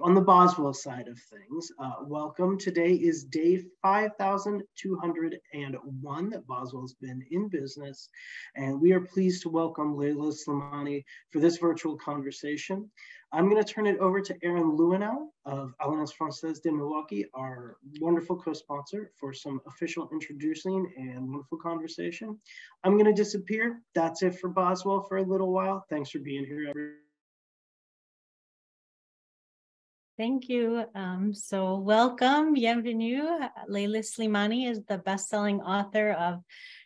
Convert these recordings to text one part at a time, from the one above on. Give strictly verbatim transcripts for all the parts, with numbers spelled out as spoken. on the Boswell side of things, uh, welcome. Today is day five thousand two hundred one that Boswell's been in business, and we are pleased to welcome Leila Slimani for this virtual conversation. I'm going to turn it over to Erin Lewenauer of Alliance Française de Milwaukee, our wonderful co-sponsor, for some official introducing and wonderful conversation. I'm going to disappear. That's it for Boswell for a little while. Thanks for being here, everyone. Thank you. Um, so welcome, bienvenue. Leila Slimani is the best-selling author of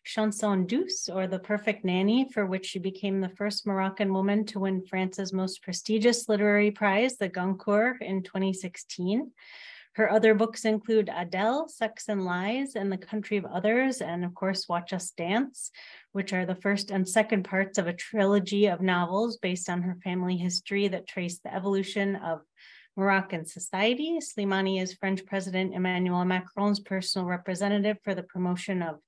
Chanson Douce, or The Perfect Nanny, for which she became the first Moroccan woman to win France's most prestigious literary prize, the Goncourt, in twenty sixteen. Her other books include Adele, Sex and Lies, and The Country of Others, and of course, Watch Us Dance, which are the first and second parts of a trilogy of novels based on her family history that trace the evolution of Moroccan society. Slimani is French President Emmanuel Macron's personal representative for the promotion of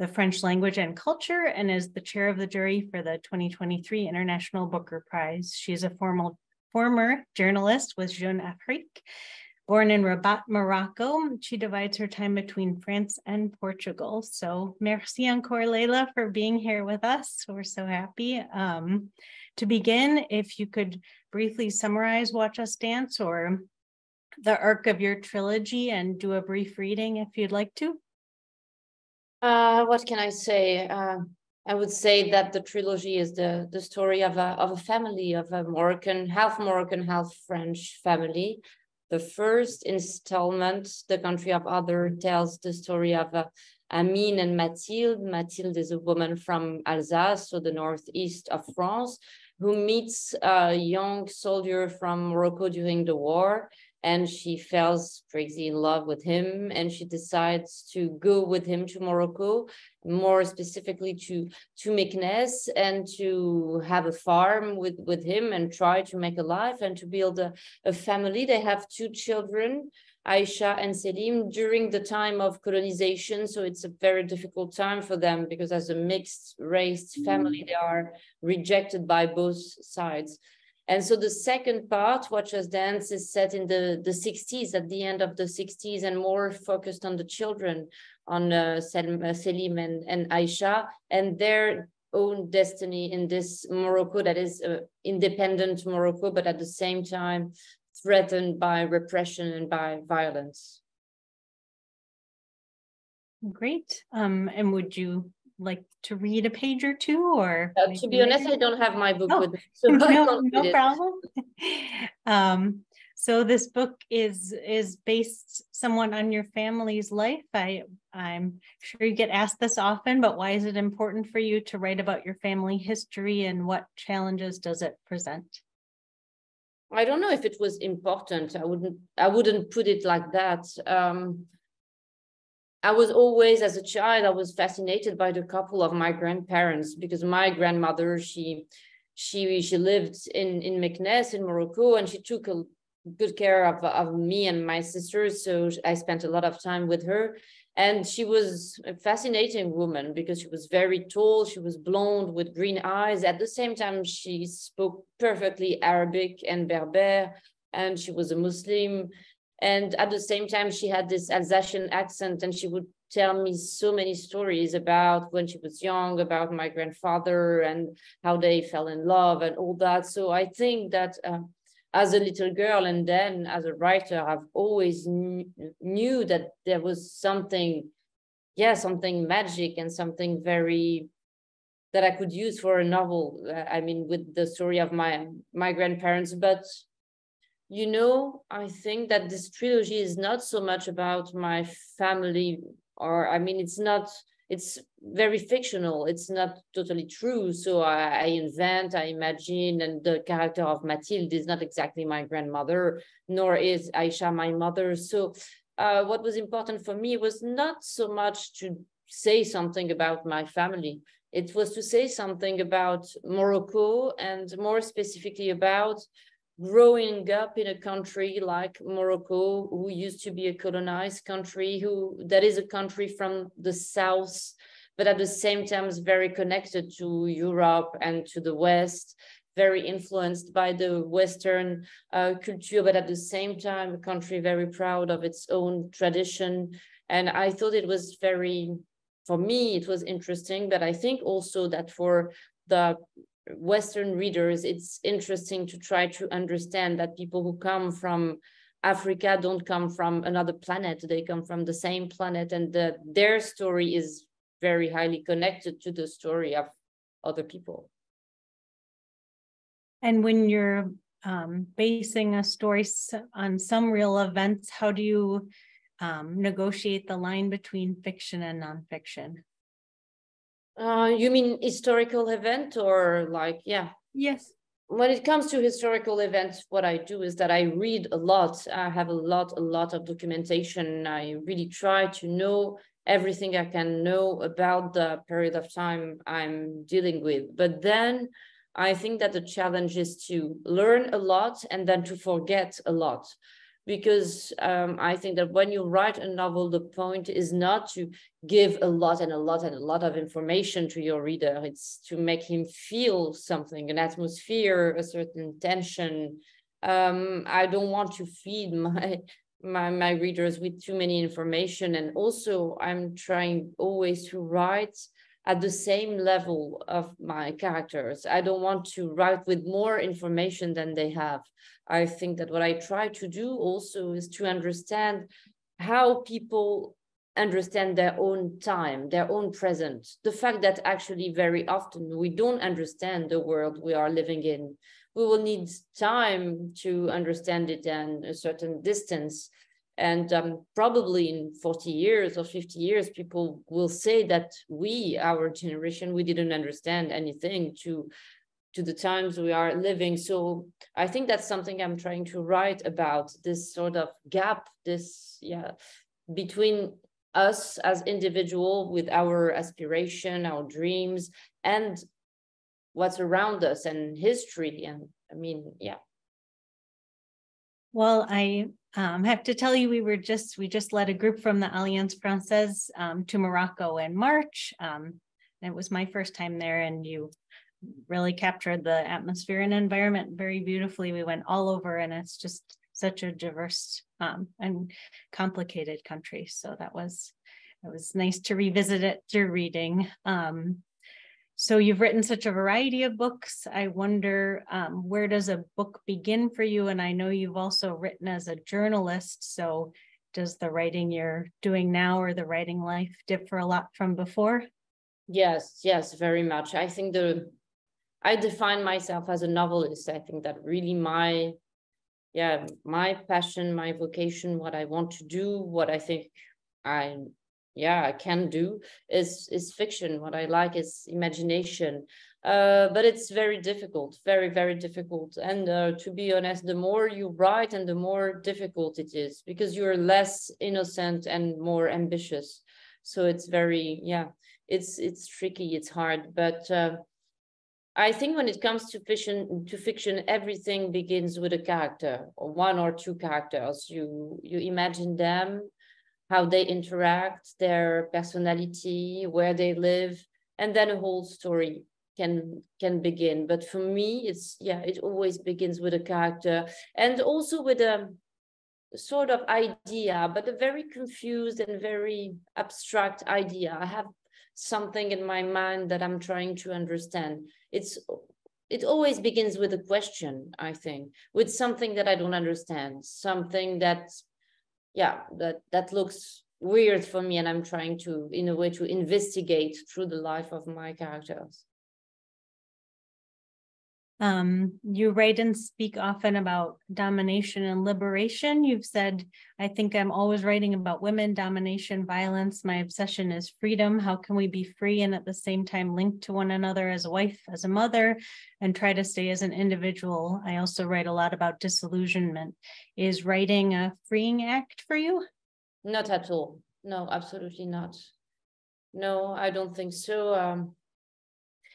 the French language and culture, and is the chair of the jury for the twenty twenty-three International Booker Prize. She is a formal, former journalist with Jeune Afrique. Born in Rabat, Morocco, she divides her time between France and Portugal. So merci encore, Leila, for being here with us. We're so happy. Um, to begin, if you could briefly summarize Watch Us Dance or the arc of your trilogy and do a brief reading if you'd like to. Uh, what can I say? Uh, I would say that the trilogy is the, the story of a, of a family, of a Moroccan, half Moroccan, half French family. The first installment, The Country of Others, tells the story of uh, Amine and Mathilde. Mathilde is a woman from Alsace, so the northeast of France, who meets a young soldier from Morocco during the war, and she falls crazy in love with him, and she decides to go with him to Morocco, more specifically to, to Meknes, and to have a farm with, with him and try to make a life and to build a, a family. They have two children, Aisha and Selim, during the time of colonization. So it's a very difficult time for them because as a mixed race family, they are rejected by both sides. And so the second part, Watch Us Dance, is set in the, the sixties, at the end of the sixties, and more focused on the children, on uh, Selim, uh, Selim and, and Aisha, and their own destiny in this Morocco that is uh, independent Morocco, but at the same time threatened by repression and by violence. Great. Um, and would you like to read a page or two? Or uh, to be honest, I don't have my book oh, with me. So no, no problem. um, so this book is is based somewhat on your family's life. I, I'm sure you get asked this often, but why is it important for you to write about your family history and what challenges does it present? I don't know if it was important. I wouldn't, I wouldn't put it like that. Um, I was always, as a child, I was fascinated by the couple of my grandparents because my grandmother, she she, she lived in, in Meknes, in Morocco, and she took a good care of, of me and my sisters. So I spent a lot of time with her. And she was a fascinating woman because she was very tall. She was blonde with green eyes. At the same time, she spoke perfectly Arabic and Berber, and she was a Muslim. And at the same time, she had this Alsatian accent, and she would tell me so many stories about when she was young, about my grandfather and how they fell in love and all that. So I think that uh, as a little girl and then as a writer, I've always kn knew that there was something, yeah, something magic and something very, that I could use for a novel. Uh, I mean, with the story of my, my grandparents, but you know, I think that this trilogy is not so much about my family, or I mean, it's not, it's very fictional. It's not totally true. So I, I invent, I imagine, and the character of Mathilde is not exactly my grandmother, nor is Aisha my mother. So uh, what was important for me was not so much to say something about my family. It was to say something about Morocco, and more specifically about growing up in a country like Morocco, who used to be a colonized country, who that is a country from the south, but at the same time very connected to Europe and to the West, very influenced by the Western uh, culture, but at the same time, a country very proud of its own tradition. And I thought it was very, for me, it was interesting, but I think also that for the Western readers, it's interesting to try to understand that people who come from Africa don't come from another planet, they come from the same planet, and that their story is very highly connected to the story of other people. And when you're um, basing a story on some real events, how do you um, negotiate the line between fiction and nonfiction? Uh, you mean historical event or like, yeah. Yes. When it comes to historical events, what I do is that I read a lot. I have a lot, a lot of documentation. I really try to know everything I can know about the period of time I'm dealing with. But then I think that the challenge is to learn a lot and then to forget a lot. Because um, I think that when you write a novel, the point is not to give a lot and a lot and a lot of information to your reader. It's to make him feel something, an atmosphere, a certain tension. Um, I don't want to feed my, my, my readers with too many information. And also I'm trying always to write at the same level of my characters. I don't want to write with more information than they have. I think that what I try to do also is to understand how people understand their own time, their own present. The fact that actually very often we don't understand the world we are living in. We will need time to understand it and a certain distance. And um, probably in forty years or fifty years, people will say that we, our generation, we didn't understand anything to, to the times we are living. So I think that's something I'm trying to write about, this sort of gap, this, yeah, between us as individual with our aspiration, our dreams, and what's around us and history. And I mean, yeah. Well, I um, have to tell you, we were just we just led a group from the Alliance Française um, to Morocco in March. Um, and it was my first time there, and you really captured the atmosphere and environment very beautifully. We went all over, and it's just such a diverse um, and complicated country. So that was it was nice to revisit it through reading. Um, So you've written such a variety of books. I wonder, um, where does a book begin for you? And I know you've also written as a journalist. So does the writing you're doing now or the writing life differ a lot from before? Yes, yes, very much. I think the, I define myself as a novelist. I think that really my, yeah, my passion, my vocation, what I want to do, what I think I yeah, I can do is, is fiction. What I like is imagination, uh, but it's very difficult, very, very difficult. And uh, to be honest, the more you write and the more difficult it is because you're less innocent and more ambitious. So it's very, yeah, it's, it's tricky, it's hard. But uh, I think when it comes to fiction, to fiction, everything begins with a character or one or two characters. You, you imagine them, how they interact, their personality, where they live, and then a whole story can can begin. But for me, it's yeah, it always begins with a character and also with a sort of idea, but a very confused and very abstract idea. I have something in my mind that I'm trying to understand. It's it always begins with a question, I think, with something that I don't understand, something that's yeah, that, that looks weird for me. And I'm trying to, in a way, to investigate through the life of my characters. Um, you write and speak often about domination and liberation. You've said, I think I'm always writing about women, domination, violence. My obsession is freedom. How can we be free and at the same time linked to one another as a wife, as a mother, and try to stay as an individual? I also write a lot about disillusionment. Is writing a freeing act for you? Not at all. No, absolutely not. No, I don't think so. Um,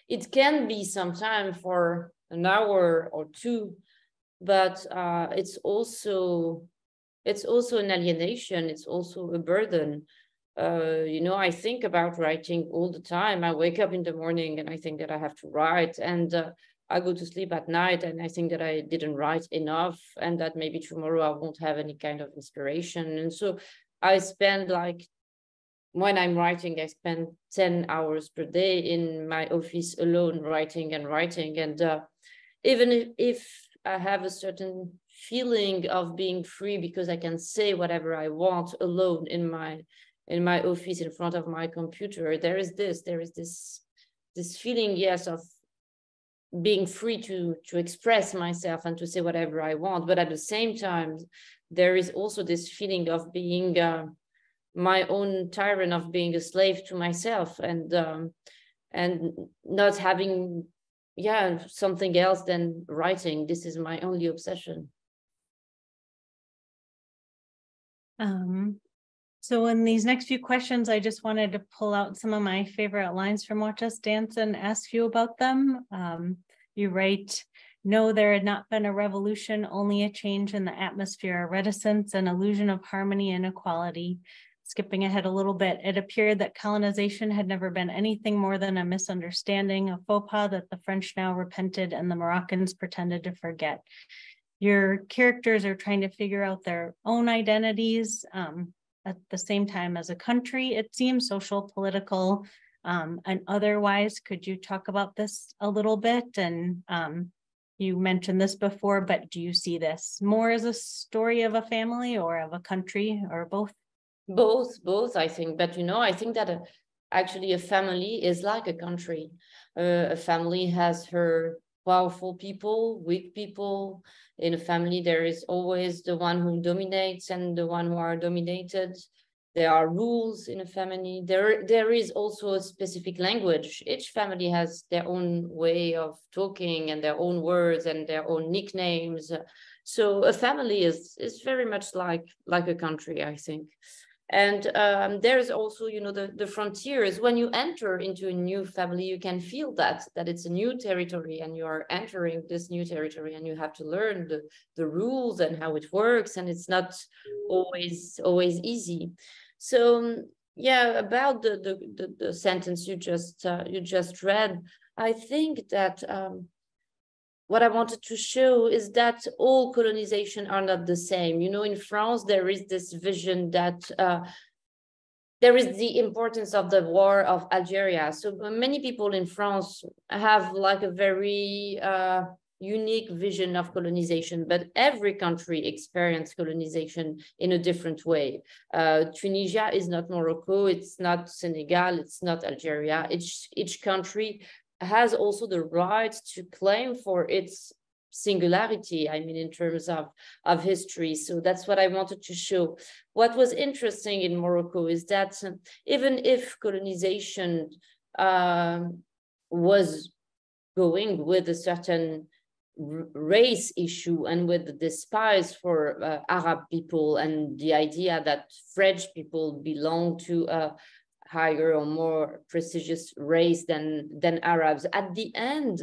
it can be sometimes for an hour or two, but uh, it's also it's also an alienation. It's also a burden. Uh, you know, I think about writing all the time. I wake up in the morning and I think that I have to write, and uh, I go to sleep at night and I think that I didn't write enough, and that maybe tomorrow I won't have any kind of inspiration. And so I spend like, when I'm writing, I spend ten hours per day in my office alone, writing and writing. And uh, even if, if I have a certain feeling of being free because I can say whatever I want alone in my in my office in front of my computer, there is this, there is this, this feeling, yes, of being free to, to express myself and to say whatever I want. But at the same time, there is also this feeling of being uh, my own tyrant, of being a slave to myself, and um, and not having, yeah, something else than writing. This is my only obsession. Um. So in these next few questions, I just wanted to pull out some of my favorite lines from Watch Us Dance and ask you about them. Um, you write, "No, there had not been a revolution, only a change in the atmosphere, a reticence, an illusion of harmony and equality." Skipping ahead a little bit, "It appeared that colonization had never been anything more than a misunderstanding, a faux pas that the French now repented and the Moroccans pretended to forget." Your characters are trying to figure out their own identities, um, at the same time as a country, it seems, social, political, um, and otherwise. Could you talk about this a little bit? And um, you mentioned this before, but do you see this more as a story of a family or of a country, or both? Both, both, I think. But, you know, I think that a, actually a family is like a country. Uh, a family has her powerful people, weak people. In a family, there is always the one who dominates and the one who are dominated. There are rules in a family. There, there is also a specific language. Each family has their own way of talking and their own words and their own nicknames. So a family is, is very much like, like a country, I think. And um, there's also, you know, the, the frontiers. When you enter into a new family, you can feel that, that it's a new territory and you are entering this new territory and you have to learn the, the rules and how it works. And it's not always, always easy. So, yeah, about the, the, the, the sentence you just, uh, you just read, I think that um, what I wanted to show is that all colonization are not the same. You know, in France, there is this vision that uh, there is the importance of the war of Algeria. So many people in France have like a very uh, unique vision of colonization, but every country experienced colonization in a different way. Uh, Tunisia is not Morocco, it's not Senegal, it's not Algeria. Each, each country has also the right to claim for its singularity, I mean, in terms of, of history. So that's what I wanted to show. What was interesting in Morocco is that even if colonization uh, was going with a certain race issue and with the despise for uh, Arab people and the idea that French people belong to uh, higher or more prestigious race than, than Arabs. At the end,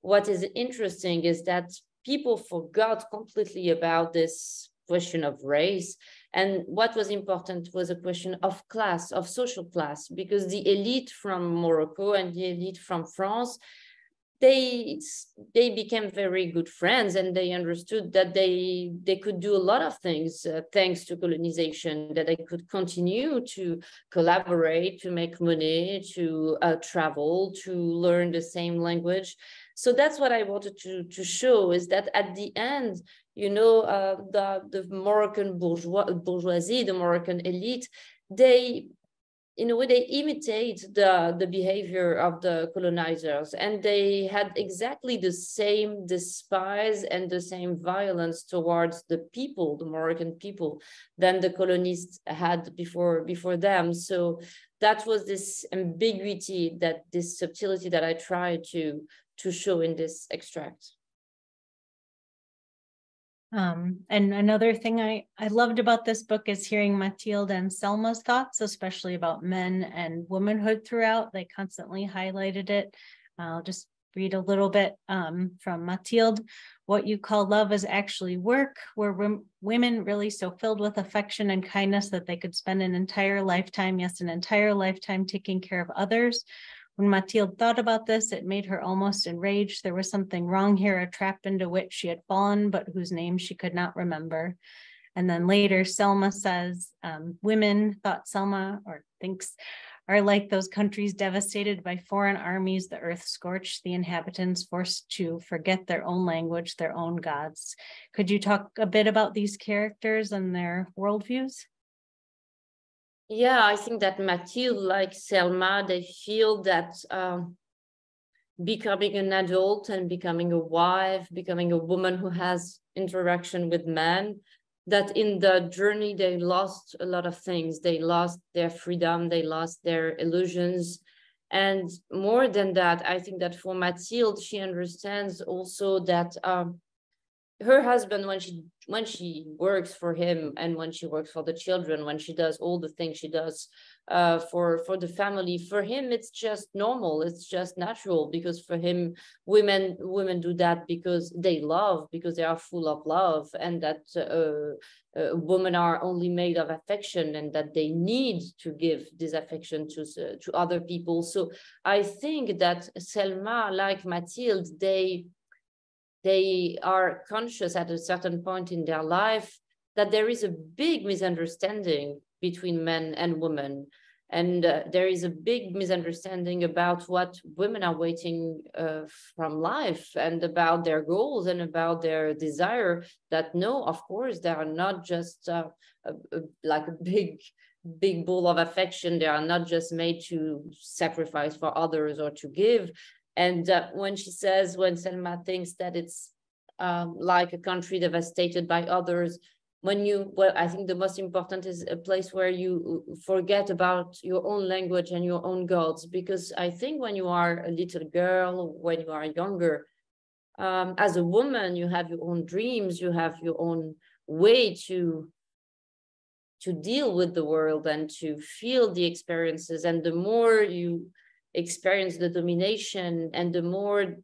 what is interesting is that people forgot completely about this question of race. And what was important was a question of class, of social class, because the elite from Morocco and the elite from France, they, they became very good friends, and they understood that they, they could do a lot of things uh, thanks to colonization, that they could continue to collaborate, to make money, to uh, travel, to learn the same language. So that's what I wanted to, to show, is that at the end, you know, uh, the, the Moroccan bourgeois, bourgeoisie, the Moroccan elite, they, in a way, they imitate the, the behavior of the colonizers, and they had exactly the same despise and the same violence towards the people, the Moroccan people, than the colonists had before, before them. So that was this ambiguity, that this subtlety that I tried to, to show in this extract. Um, and another thing I, I loved about this book is hearing Mathilde and Selma's thoughts, especially about men and womanhood throughout. They constantly highlighted it. I'll just read a little bit um, from Mathilde. What you call love is actually work. Were women really so filled with affection and kindness that they could spend an entire lifetime, yes, an entire lifetime taking care of others? When Mathilde thought about this, it made her almost enraged. There was something wrong here, a trap into which she had fallen, but whose name she could not remember. And then later, Selma says, um, women, thought Selma, or thinks, are like those countries devastated by foreign armies, the earth scorched, the inhabitants forced to forget their own language, their own gods. Could you talk a bit about these characters and their worldviews? Yeah, I think that Mathilde, like Selma, they feel that um, becoming an adult and becoming a wife, becoming a woman who has interaction with men, that in the journey, they lost a lot of things. They lost their freedom, they lost their illusions. And more than that, I think that for Mathilde, she understands also that um, her husband, when she, when she works for him and when she works for the children, when she does all the things she does uh, for, for the family, for him, it's just normal, it's just natural, because for him, women, women do that because they love, because they are full of love, and that uh, uh, women are only made of affection and that they need to give this affection to, uh, to other people. So I think that Selma, like Mathilde, they they are conscious at a certain point in their life that there is a big misunderstanding between men and women. And uh, there is a big misunderstanding about what women are waiting uh, from life and about their goals and about their desire, that no, of course, they are not just uh, a, a, like a big, big bowl of affection. They are not just made to sacrifice for others or to give. And uh, when she says, when Selma thinks that it's um, like a country devastated by others, when you, well, I think the most important is a place where you forget about your own language and your own gods. Because I think when you are a little girl, when you are younger, um, as a woman, you have your own dreams, you have your own way to to deal with the world and to feel the experiences. And the more you experience the domination and the more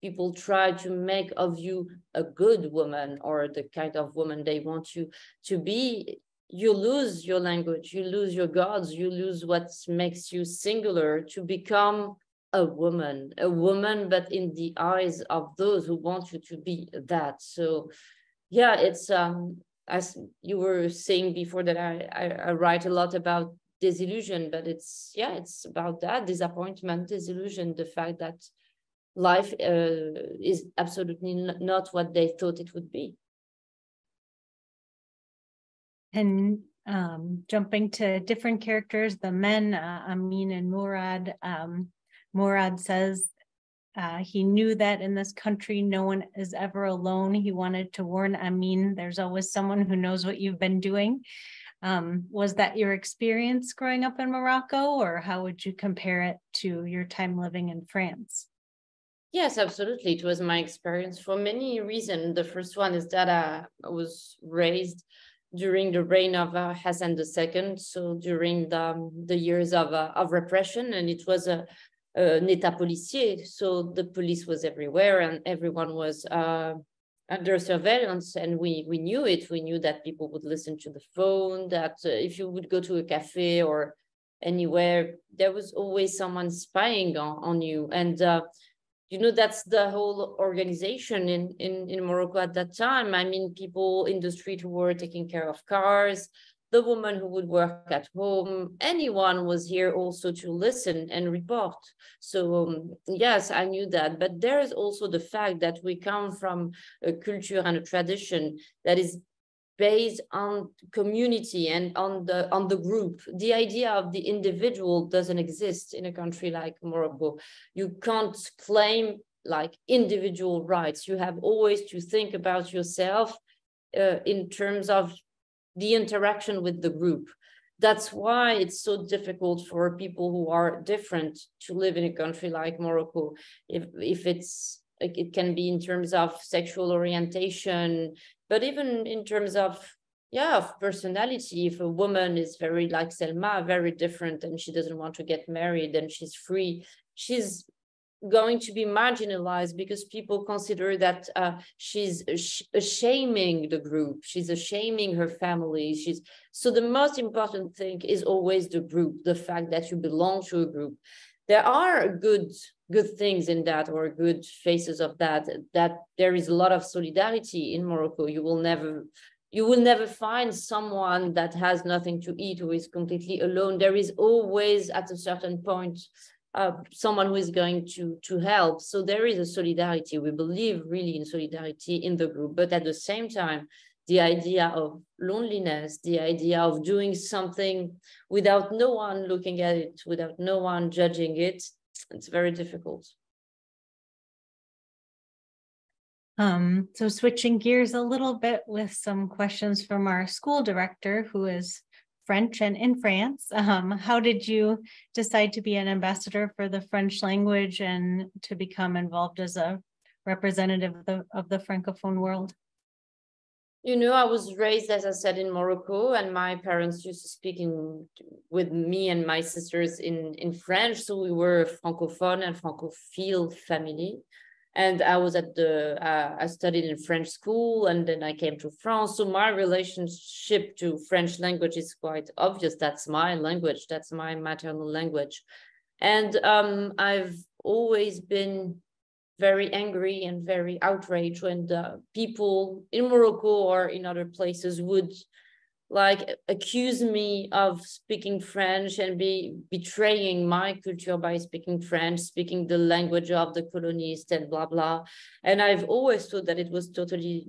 people try to make of you a good woman or the kind of woman they want you to be, you lose your language, you lose your gods, you lose what makes you singular to become a woman, a woman, but in the eyes of those who want you to be that. So yeah, it's, um, as you were saying before, that I, I, I write a lot about disillusion, but it's, yeah, it's about that disappointment, disillusion, the fact that life uh, is absolutely not what they thought it would be. And um, jumping to different characters, the men, uh, Amin and Mourad, um, Mourad says, Uh, he knew that in this country, no one is ever alone. He wanted to warn Amin, there's always someone who knows what you've been doing. Um, was that your experience growing up in Morocco, or how would you compare it to your time living in France? Yes, absolutely. It was my experience for many reasons. The first one is that I was raised during the reign of uh, Hassan the Second, so during the, the years of, uh, of repression, and it was a Uh, an état policier, so the police was everywhere and everyone was uh, under surveillance, and we we knew it. We knew that people would listen to the phone, that uh, if you would go to a cafe or anywhere, there was always someone spying on, on you. And uh, you know, that's the whole organization in, in, in Morocco at that time. I mean, people in the street who were taking care of cars, the woman who would work at home, anyone was here also to listen and report. So um, yes, I knew that. But there is also the fact that we come from a culture and a tradition that is based on community and on the on the group. The idea of the individual doesn't exist in a country like Morocco. You can't claim like individual rights. You have always to think about yourself uh, in terms of the interaction with the group. That's why it's so difficult for people who are different to live in a country like Morocco. If, if it's, it can be in terms of sexual orientation, but even in terms of, yeah, of personality. If a woman is very like Selma, very different, and she doesn't want to get married and she's free, she's going to be marginalized because people consider that uh, she's sh shaming the group, she's shaming her family. She's so the most important thing is always the group, the fact that you belong to a group. There are good good things in that, or good faces of that, that there is a lot of solidarity in Morocco. You will never you will never find someone that has nothing to eat, who is completely alone. There is always at a certain point Uh, someone who is going to, to help. So there is a solidarity. We believe really in solidarity in the group, but at the same time, the idea of loneliness, the idea of doing something without no one looking at it, without no one judging it, it's very difficult. Um, so switching gears a little bit with some questions from our school director, who is French and in France. Um, how did you decide to be an ambassador for the French language and to become involved as a representative of the, of the Francophone world? You know, I was raised, as I said, in Morocco, and my parents used to speak in, with me and my sisters in, in French. So we were a Francophone and Francophile family. And I was at the, uh, I studied in French school, and then I came to France. So my relationship to French language is quite obvious. That's my language, that's my maternal language. And um, I've always been very angry and very outraged when the people in Morocco or in other places would like accuse me of speaking French and be betraying my culture by speaking French, speaking the language of the colonists and blah, blah. And I've always thought that it was totally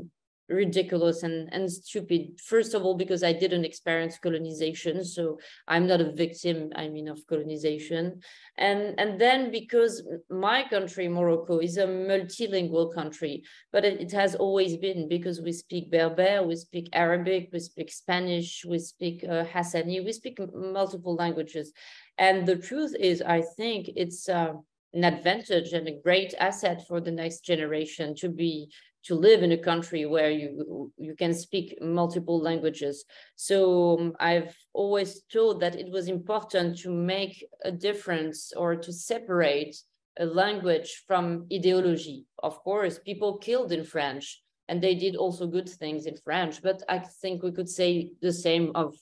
ridiculous and, and stupid. First of all, because I didn't experience colonization, so I'm not a victim, I mean, of colonization. And, and then because my country, Morocco, is a multilingual country, but it, it has always been, because we speak Berber, we speak Arabic, we speak Spanish, we speak uh, Hassani, we speak multiple languages. And the truth is, I think it's uh, an advantage and a great asset for the next generation to be to live in a country where you you can speak multiple languages. So um, I've always thought that it was important to make a difference or to separate a language from ideology. Of course, people killed in French, and they did also good things in French, but I think we could say the same of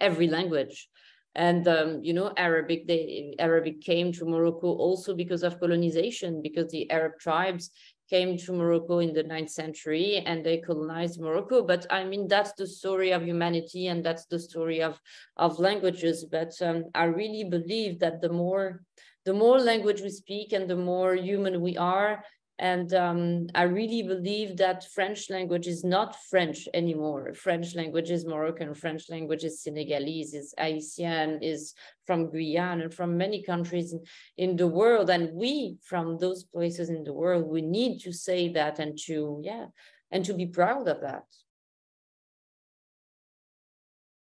every language. And, um, you know, Arabic, they, Arabic came to Morocco also because of colonization, because the Arab tribes came to Morocco in the ninth century and they colonized Morocco. But I mean, that's the story of humanity, and that's the story of, of languages. But um, I really believe that the more, the more language we speak and the more human we are. And um, I really believe that French language is not French anymore. French language is Moroccan, French language is Senegalese, is Haitian, is from Guyana and from many countries in, in the world. And we, from those places in the world, we need to say that and to, yeah, and to be proud of that.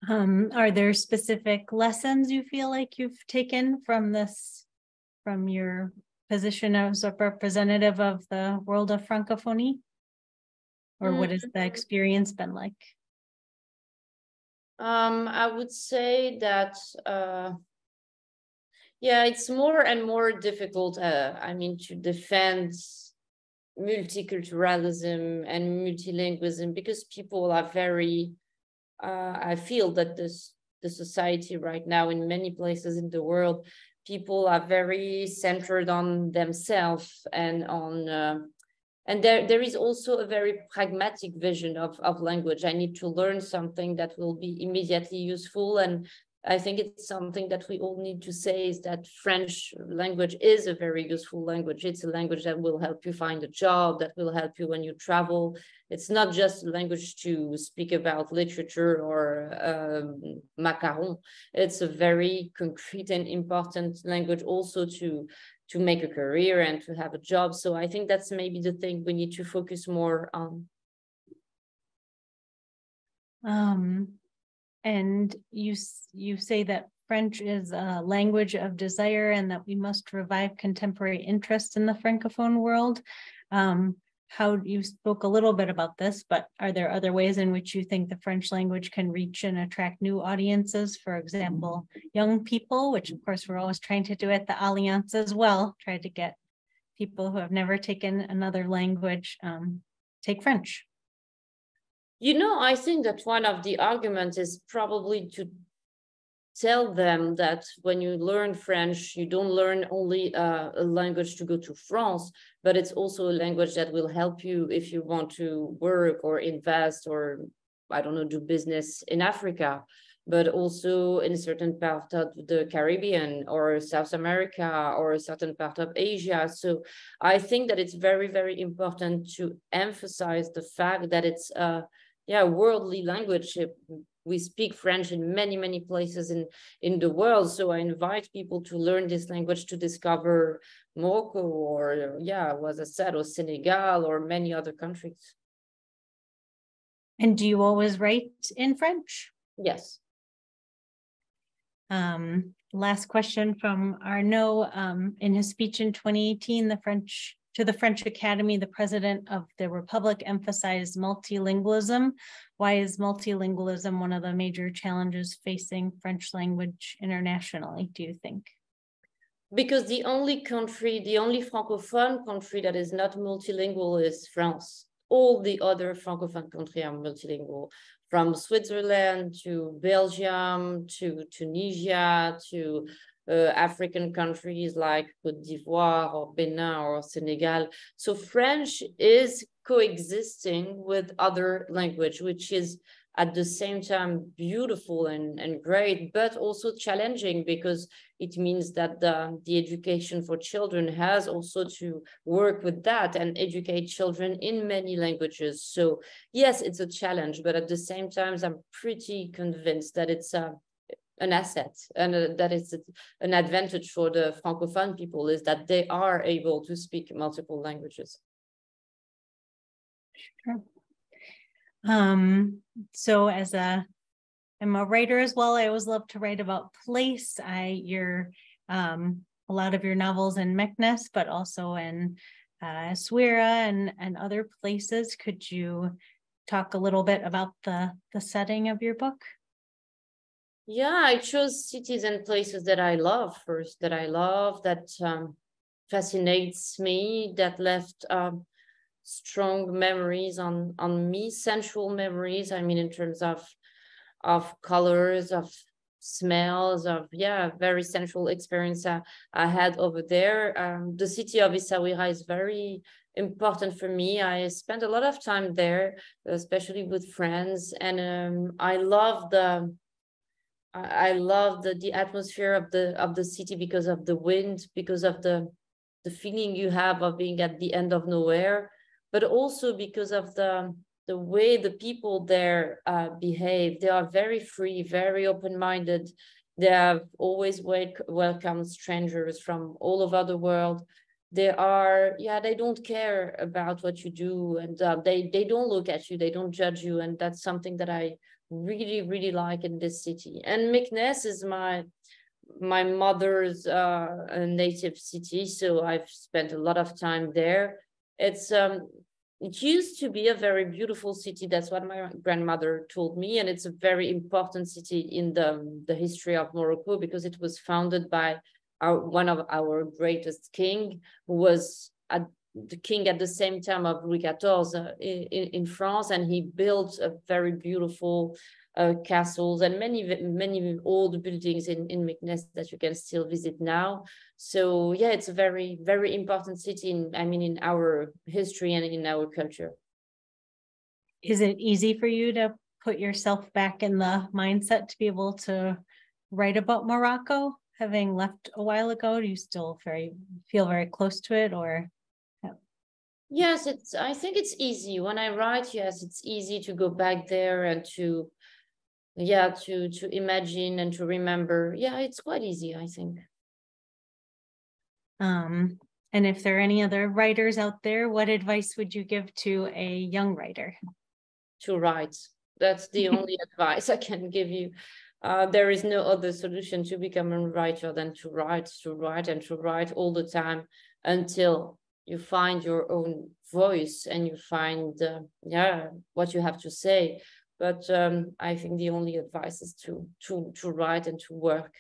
Um, are there specific lessons you feel like you've taken from this, from your position as a representative of the world of Francophonie? Or what has the experience been like? Um, I would say that, uh, yeah, it's more and more difficult, uh, I mean, to defend multiculturalism and multilingualism, because people are very, uh, I feel that this, the society right now in many places in the world, people are very centered on themselves and on, uh, and there, there is also a very pragmatic vision of, of language. I need to learn something that will be immediately useful. And I think it's something that we all need to say, is that French language is a very useful language. It's a language that will help you find a job, that will help you when you travel. It's not just a language to speak about literature or um, macaron. It's a very concrete and important language also to, to make a career and to have a job. So I think that's maybe the thing we need to focus more on. Um. And you, you say that French is a language of desire and that we must revive contemporary interest in the Francophone world. Um, how you spoke a little bit about this, but are there other ways in which you think the French language can reach and attract new audiences? For example, young people, which of course we're always trying to do at the Alliance as well, try to get people who have never taken another language um, take French? You know, I think that one of the arguments is probably to tell them that when you learn French, you don't learn only uh, a language to go to France, but it's also a language that will help you if you want to work or invest or, I don't know, do business in Africa, but also in a certain part of the Caribbean or South America or a certain part of Asia. So I think that it's very, very important to emphasize the fact that it's a yeah, worldly language. We speak French in many, many places in, in the world. So I invite people to learn this language to discover Morocco or, yeah, as I said, or Senegal or many other countries. And do you always write in French? Yes. Um, last question from Arnaud. Um, in his speech in twenty eighteen, the French to the French Academy, the president of the Republic emphasized multilingualism. Why is multilingualism one of the major challenges facing French language internationally, do you think? Because the only country, the only Francophone country that is not multilingual is France. All the other Francophone countries are multilingual, from Switzerland to Belgium, to Tunisia, to Uh, African countries like Côte d'Ivoire or Benin or Senegal. So French is coexisting with other language, which is at the same time beautiful and, and great, but also challenging because it means that the, the education for children has also to work with that and educate children in many languages. So yes, it's a challenge, but at the same time, I'm pretty convinced that it's a an asset, and uh, that is an advantage for the Francophone people, is that they are able to speak multiple languages. Sure. Um, so as a, I'm a writer as well, I always love to write about place. I, your, um, a lot of your novels in Meknes, but also in uh, Essaouira and, and other places. Could you talk a little bit about the, the setting of your book? Yeah, I chose cities and places that I love first, that I love, that um, fascinates me, that left um, strong memories on, on me, sensual memories. I mean, in terms of, of colors, of smells, of, yeah, very sensual experience I, I had over there. Um, the city of Essaouira is very important for me. I spent a lot of time there, especially with friends. And um, I love the... I love the, the atmosphere of the of the city because of the wind, because of the the feeling you have of being at the end of nowhere, but also because of the the way the people there uh, behave. They are very free, very open-minded. They have always wake, welcomed strangers from all over the world. They are, yeah, they don't care about what you do, and uh, they they don't look at you, they don't judge you, and that's something that I really, really like in this city. And Meknes is my my mother's uh, native city, so I've spent a lot of time there. It's um, it used to be a very beautiful city. That's what my grandmother told me, and it's a very important city in the the history of Morocco because it was founded by our, one of our greatest king, who was at the king at the same time of Louis the fourteenth uh, in, in France, and he built a very beautiful uh, castles and many, many old buildings in, in Meknes that you can still visit now. So yeah, it's a very, very important city in, I mean, in our history and in our culture. Is it easy for you to put yourself back in the mindset to be able to write about Morocco? Having left a while ago, do you still very feel very close to it, or? Yes, it's, I think it's easy. When I write, yes, it's easy to go back there and to, yeah, to, to imagine and to remember. Yeah, it's quite easy, I think. Um, and if there are any other writers out there, what advice would you give to a young writer? To write. That's the only advice I can give you. Uh, there is no other solution to become a writer than to write, to write, and to write all the time until you find your own voice and you find, uh, yeah, what you have to say. But um, I think the only advice is to to to write and to work,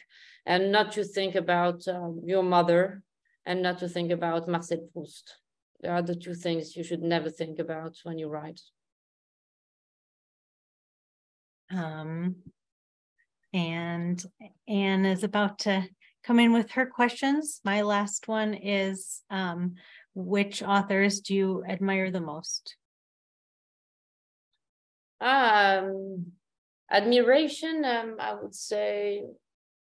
and not to think about uh, your mother and not to think about Marcel Proust. There are the two things you should never think about when you write. Um, and Anne is about to come in with her questions. My last one is, um, which authors do you admire the most? Um, admiration, um, I would say,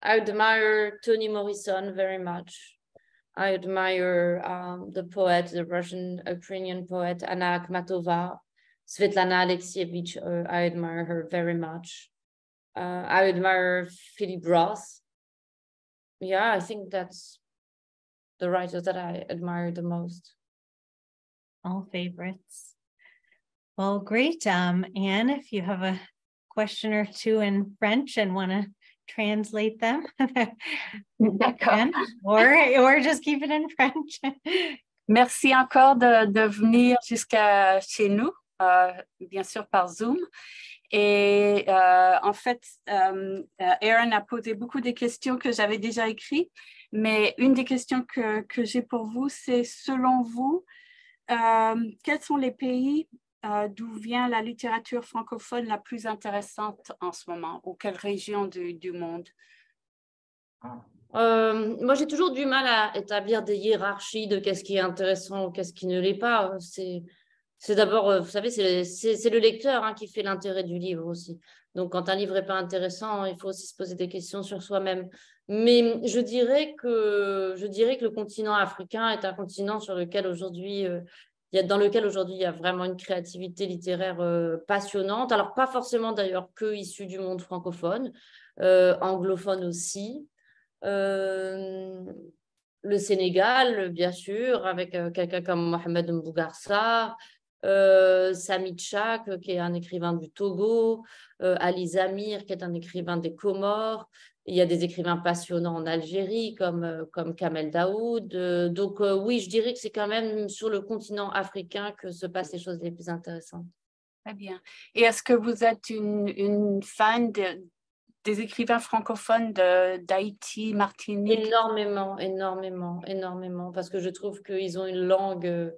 I admire Toni Morrison very much. I admire um, the poet, the Russian Ukrainian poet, Anna Akhmatova, Svetlana Alexievich, uh, I admire her very much. Uh, I admire Philip Roth. Yeah, I think that's the writers that I admire the most. All favorites. Well, great. Um, Anne, if you have a question or two in French and want to translate them, again, or, or just keep it in French. Merci encore de, de venir jusqu'à chez nous, euh, bien sûr par Zoom. Et euh, en fait, euh, Erin a posé beaucoup des questions que j'avais déjà écrites, mais une des questions que, que j'ai pour vous, c'est selon vous, euh, quels sont les pays euh, d'où vient la littérature francophone la plus intéressante en ce moment, ou quelle région du, du monde? Euh, moi, j'ai toujours du mal à établir des hiérarchies de qu'est-ce qui est intéressant ou qu'est-ce qui ne l'est pas. C'est... C'est d'abord, vous savez, c'est le lecteur hein, qui fait l'intérêt du livre aussi. Donc, quand un livre n'est pas intéressant, il faut aussi se poser des questions sur soi-même. Mais je dirais, que, je dirais que le continent africain est un continent sur lequel aujourd'hui, euh, dans lequel aujourd'hui, il y a vraiment une créativité littéraire euh, passionnante. Alors, pas forcément d'ailleurs que issue du monde francophone, euh, anglophone aussi. Euh, le Sénégal, bien sûr, avec euh, quelqu'un comme Mohamed Mbougar Sarr, Euh, Samitsha, qui est un écrivain du Togo, euh, Ali Samir, qui est un écrivain des Comores. Il y a des écrivains passionnants en Algérie, comme, euh, comme Kamel Daoud. Euh, donc euh, oui, je dirais que c'est quand même sur le continent africain que se passent les choses les plus intéressantes. Très bien. Et est-ce que vous êtes une, une fan de, des écrivains francophones d'Haïti, Martinique? Énormément, énormément, énormément, parce que je trouve qu'ils ont une langue... Euh,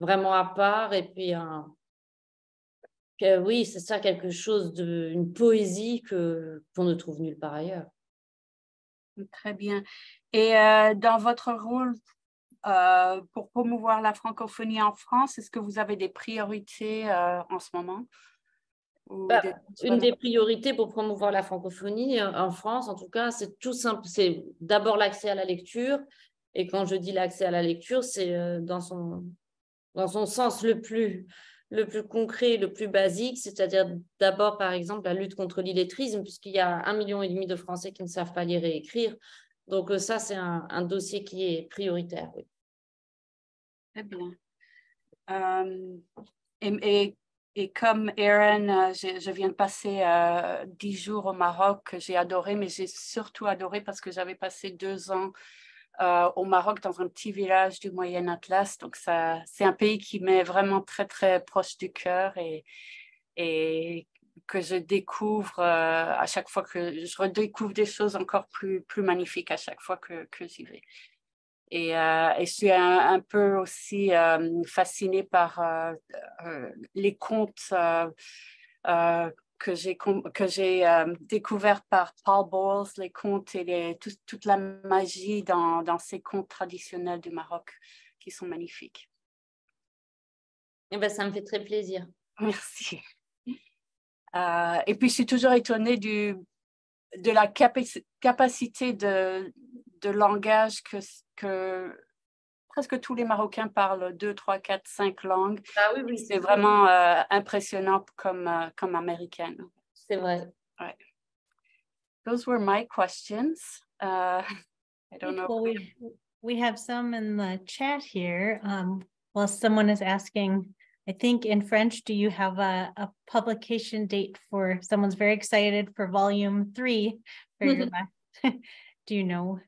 vraiment à part, et puis un, que, oui, c'est ça, quelque chose de, une poésie que qu'on ne trouve nulle part ailleurs. Très bien. Et euh, dans votre rôle euh, pour promouvoir la francophonie en France, est-ce que vous avez des priorités euh, en ce moment? Ou bah, des... Une des priorités pour promouvoir la francophonie en France, en tout cas, c'est tout simple, c'est d'abord l'accès à la lecture, et quand je dis l'accès à la lecture, c'est dans son dans son sens le plus, le plus concret, le plus basique, c'est-à-dire d'abord, par exemple, la lutte contre l'illettrisme, puisqu'il y a un million et demi de Français qui ne savent pas lire et écrire. Donc ça, c'est un, un dossier qui est prioritaire, oui. Très bien. Euh, et, et, et comme Erin, je, je viens de passer euh, dix jours au Maroc, j'ai adoré, mais j'ai surtout adoré parce que j'avais passé deux ans Euh, au Maroc, dans un petit village du Moyen Atlas. Donc, c'est un pays qui m'est vraiment très, très proche du cœur et, et que je découvre euh, à chaque fois que je redécouvre des choses encore plus, plus magnifiques à chaque fois que, que j'y vais. Et, euh, et je suis un, un peu aussi euh, fascinée par euh, euh, les contes euh, euh, que j'ai que j'ai euh, découvert par Paul Bowles, les contes et les, tout, toute la magie dans, dans ces contes traditionnels du Maroc qui sont magnifiques. Eh ben, ça me fait très plaisir. Merci. Euh, et puis, je suis toujours étonnée du, de la capaci capacité de, de langage que, que presque tous les Marocains parlent deux, trois, quatre, cinq langues. Ah oui, oui, c'est vraiment euh, impressionnant comme, uh, comme américaine. C'est vrai. Right. Those were my questions. Uh, I don't know. Well, we, we have some in the chat here. Um, well, someone is asking, I think in French, do you have a, a publication date for, someone's very excited for volume three. For your last. Do you know?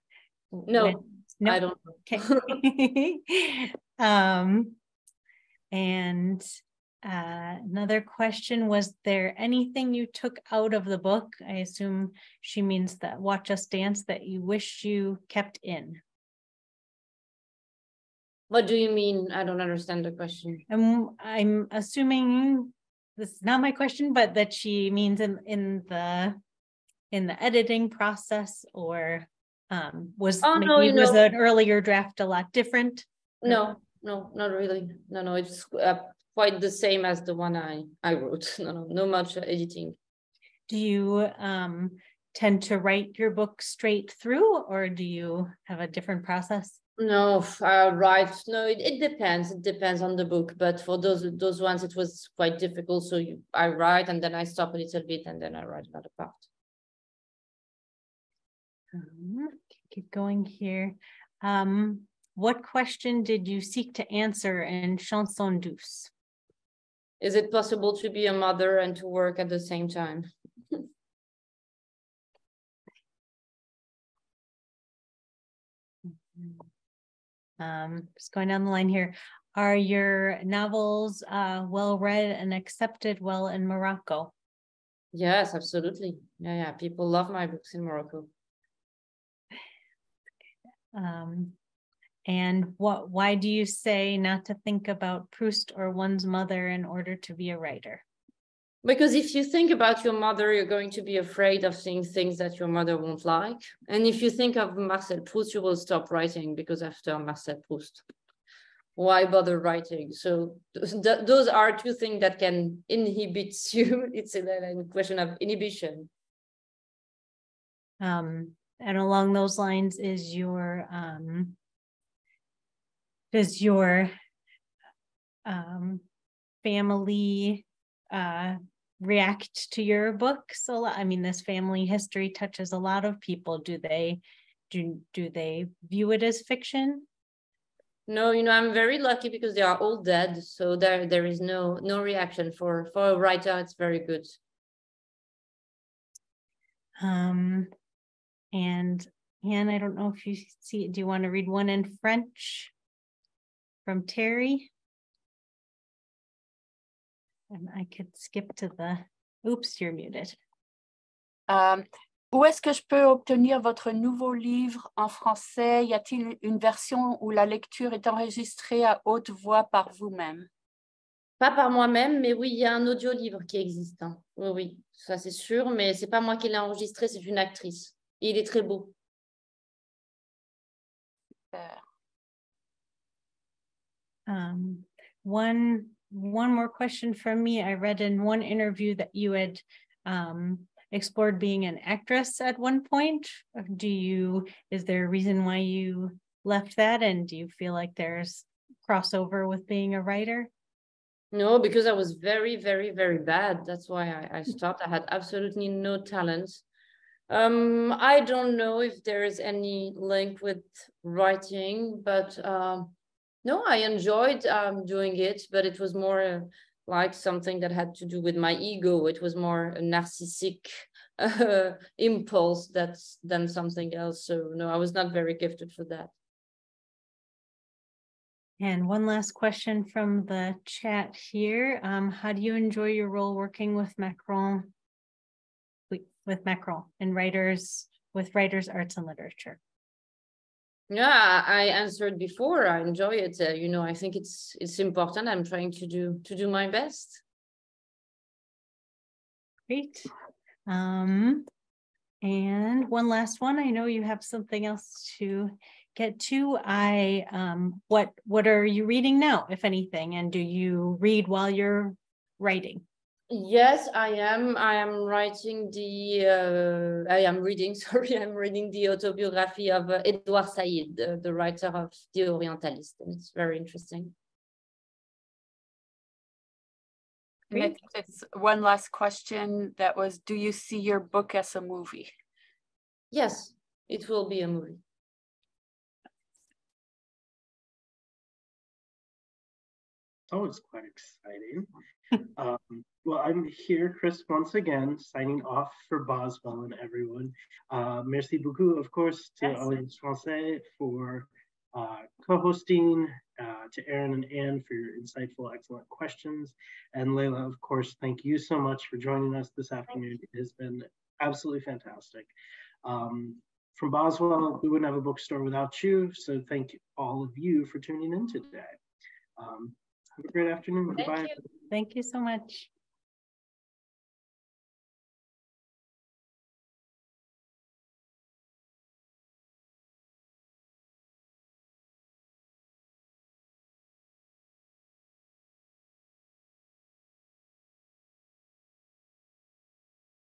No. When? No, I don't know. Okay. um, and uh, another question, was there anything you took out of the book? I assume she means that Watch Us Dance, that you wish you kept in. What do you mean? I don't understand the question. Um, I'm assuming this is not my question, but that she means in in the in the editing process, or um, was oh, maybe no, was no. an earlier draft a lot different? No, no, not really. No, no, it's uh, quite the same as the one I I wrote. No, no, no much editing. Do you um, tend to write your book straight through, or do you have a different process? No, uh, right. No, it, it depends. It depends on the book. But for those those ones, it was quite difficult. So you, I write, and then I stop a little bit, and then I write another part. Um, keep going here. Um, what question did you seek to answer in Chanson Douce? Is it possible to be a mother and to work at the same time? Um, just going down the line here. Are your novels uh, well read and accepted well in Morocco? Yes, absolutely. Yeah, yeah. People love my books in Morocco. Um, and what? Why do you say not to think about Proust or one's mother in order to be a writer? Because if you think about your mother, you're going to be afraid of seeing things that your mother won't like. And if you think of Marcel Proust, you will stop writing, because after Marcel Proust, why bother writing? So th those are two things that can inhibit you. It's a, a question of inhibition. Um, and along those lines is your, um, does your um, family uh react to your books a lot? I mean, this family history touches a lot of people. Do they do do they view it as fiction? No, you know, I'm very lucky because they are all dead, so there there is no no reaction for for a writer. It's very good. Um, and Anne, I don't know if you see it. Do you want to read one in French from Terry? And I could skip to the. Oops, you're muted. Um, où est-ce que je peux obtenir votre nouveau livre en français? Y a-t-il une version où la lecture est enregistrée à haute voix par vous-même? Pas par moi-même, mais oui, il y a un audio-livre qui existe. Hein. Oui, oui, ça c'est sûr, mais c'est pas moi qui l'ai enregistré, c'est une actrice. Et il est très beau. Super. Um, one. One more question from me. I read in one interview that you had um, explored being an actress at one point. Do you, is there a reason why you left that? And do you feel like there's crossover with being a writer? No, because I was very, very, very bad. That's why I, I stopped. I had absolutely no talent. Um, I don't know if there is any link with writing, but um, no, I enjoyed um, doing it, but it was more uh, like something that had to do with my ego. It was more a narcissistic uh, impulse that's, than something else. So no, I was not very gifted for that. And one last question from the chat here. Um, how do you enjoy your role working with Macron, with Macron and writers, with writers, arts and literature? Yeah, I answered before. I enjoy it. Uh, you know, I think it's it's important. I'm trying to do to do my best. Great. Um, and one last one. I know you have something else to get to. I um, what what are you reading now, if anything? And do you read while you're writing? Yes, I am. I am writing the, uh, I am reading, sorry, I'm reading the autobiography of uh, Edward Said, uh, the writer of The Orientalist. And it's very interesting. And I think it's one last question that was, do you see your book as a movie? Yes, it will be a movie. Oh, it's quite exciting. um, well, I'm here, Chris, once again, signing off for Boswell and everyone. Uh, merci beaucoup, of course, to yes. Alliance Française for uh, co-hosting, uh, to Erin and Anne for your insightful, excellent questions. And Leila, of course, thank you so much for joining us this afternoon. It has been absolutely fantastic. Um, From Boswell, we wouldn't have a bookstore without you. So thank all of you for tuning in today. Um, have a great afternoon. Thank Goodbye. you. Thank you so much.